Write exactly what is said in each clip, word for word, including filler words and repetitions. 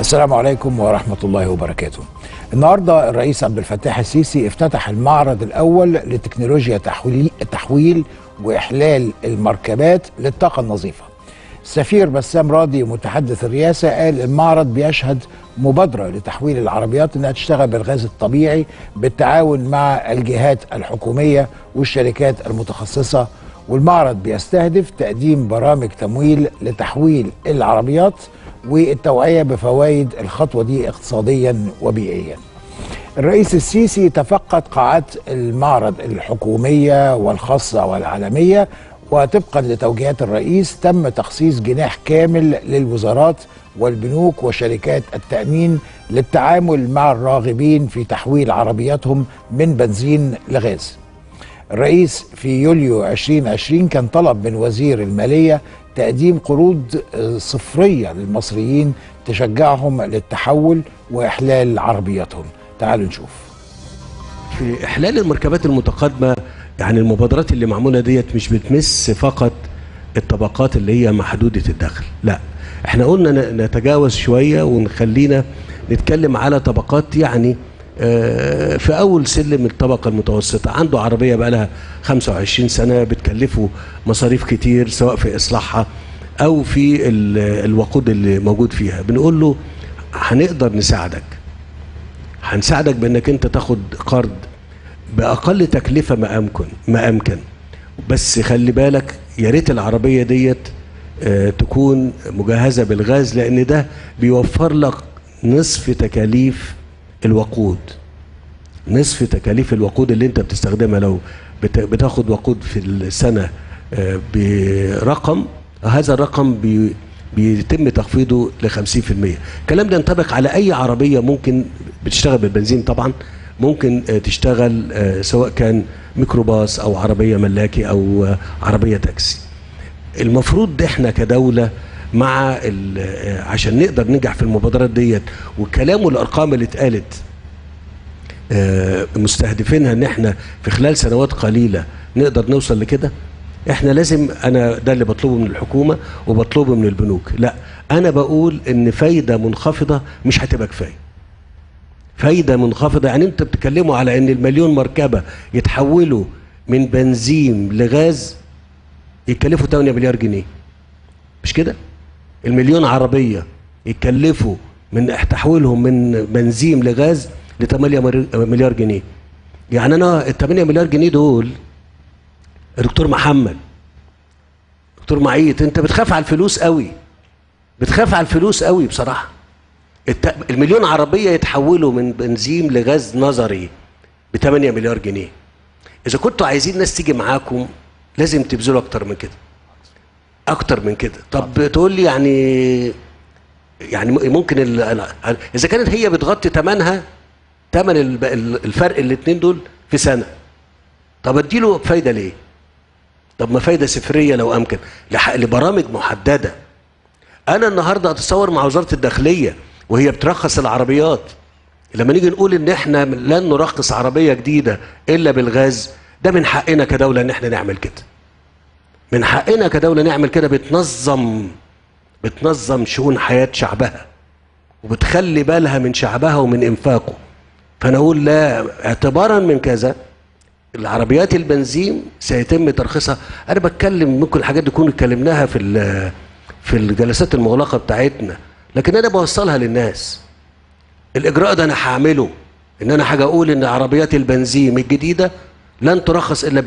السلام عليكم ورحمة الله وبركاته. النهارده الرئيس عبد الفتاح السيسي افتتح المعرض الأول لتكنولوجيا تحويل وإحلال المركبات للطاقة النظيفة. السفير بسام راضي متحدث الرئاسة قال المعرض بيشهد مبادرة لتحويل العربيات انها تشتغل بالغاز الطبيعي بالتعاون مع الجهات الحكومية والشركات المتخصصة، والمعرض بيستهدف تقديم برامج تمويل لتحويل العربيات والتوعية بفوائد الخطوة دي اقتصاديا وبيئيا. الرئيس السيسي تفقد قاعات المعرض الحكومية والخاصة والعالمية، وطبقا لتوجيهات الرئيس تم تخصيص جناح كامل للوزارات والبنوك وشركات التأمين للتعامل مع الراغبين في تحويل عربياتهم من بنزين لغاز. الرئيس في يوليو ألفين وعشرين كان طلب من وزير المالية تقديم قروض صفرية للمصريين تشجعهم للتحول وإحلال عربياتهم. تعالوا نشوف. في إحلال المركبات المتقدمة، يعني المبادرات اللي معمولة ديت مش بتمس فقط الطبقات اللي هي محدودة الدخل، لا، احنا قلنا نتجاوز شوية ونخلينا نتكلم على طبقات، يعني في أول سلم الطبقة المتوسطة عنده عربية بقى لها خمسة وعشرين سنة بتكلفه مصاريف كتير سواء في إصلاحها أو في الوقود اللي موجود فيها، بنقول له هنقدر نساعدك، هنساعدك بأنك أنت تاخد قرض بأقل تكلفة ما أمكن ما أمكن، بس خلي بالك يا ريت العربية ديت تكون مجهزة بالغاز لأن ده بيوفر لك نصف تكاليف الوقود، نصف تكاليف الوقود اللي انت بتستخدمها. لو بتاخد وقود في السنة برقم، هذا الرقم بي بيتم تخفيضه ل خمسين بالمية. الكلام ده ينطبق على اي عربية ممكن بتشتغل بالبنزين، طبعا ممكن تشتغل سواء كان ميكروباص او عربية ملاكي او عربية تاكسي. المفروض احنا كدولة مع عشان نقدر ننجح في المبادرات ديت، والكلام والارقام اللي اتقالت مستهدفينها ان احنا في خلال سنوات قليله نقدر نوصل لكده، احنا لازم، انا ده اللي بطلبه من الحكومه وبطلبه من البنوك، لا انا بقول ان فايده منخفضه مش هتبقى كفايه. فايده منخفضه يعني انت بتتكلموا على ان المليون مركبه يتحولوا من بنزين لغاز يتكلفوا ثمانية مليار جنيه، مش كده؟ المليون عربية يتكلفوا من تحويلهم من بنزين لغاز ل ثمانية مليار جنيه. يعني انا ال ثمانية مليار جنيه دول الدكتور محمد دكتور معيط، انت بتخاف على الفلوس قوي، بتخاف على الفلوس قوي بصراحة. المليون عربية يتحولوا من بنزين لغاز نظري ب ثمانية مليار جنيه. اذا كنتوا عايزين ناس تيجي معاكم لازم تبذلوا اكتر من كده، اكتر من كده. طب تقول لي يعني يعني ممكن ال... اذا كانت هي بتغطي ثمنها ثمن الفرق الاثنين دول في سنه، طب اديله فايده ليه؟ طب ما فايده صفريه لو امكن لبرامج محدده. انا النهارده اتصور مع وزاره الداخليه وهي بترخص العربيات، لما نيجي نقول ان احنا لن نرخص عربيه جديده الا بالغاز، ده من حقنا كدوله ان احنا نعمل كده. من حقنا كدولة نعمل كده. بتنظم بتنظم شؤون حياة شعبها وبتخلي بالها من شعبها ومن انفاقه. فانا اقول لا، اعتبارا من كذا العربيات البنزين سيتم ترخيصها. انا بتكلم، ممكن الحاجات دي نكون اتكلمناها في في الجلسات المغلقة بتاعتنا، لكن انا بوصلها للناس. الاجراء ده انا هعمله، ان انا حاجة اقول ان عربيات البنزين الجديدة لن ترخص الا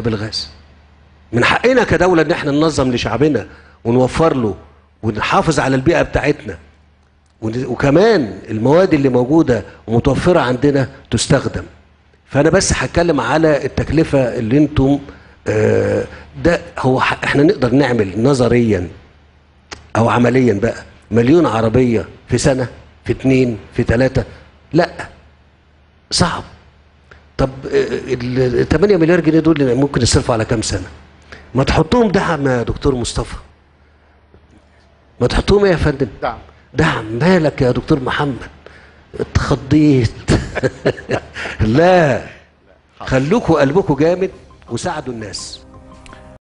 بالغاز. من حقنا كدولة ان احنا ننظم لشعبنا ونوفر له ونحافظ على البيئة بتاعتنا، وكمان المواد اللي موجودة ومتوفرة عندنا تستخدم. فانا بس هتكلم على التكلفة اللي انتم آه ده هو احنا نقدر نعمل نظريا او عمليا بقى مليون عربية في سنة في اتنين في تلاتة؟ لا، صعب. طب ال ثمانية مليار جنيه دول ممكن يصرفوا على كام سنة؟ ما تحطوهم دعم يا دكتور مصطفى، ما تحطوهم يا فندم دعم. دعم مالك يا دكتور محمد؟ اتخضيت. لا، خلوكوا قلبكوا جامد وساعدوا الناس.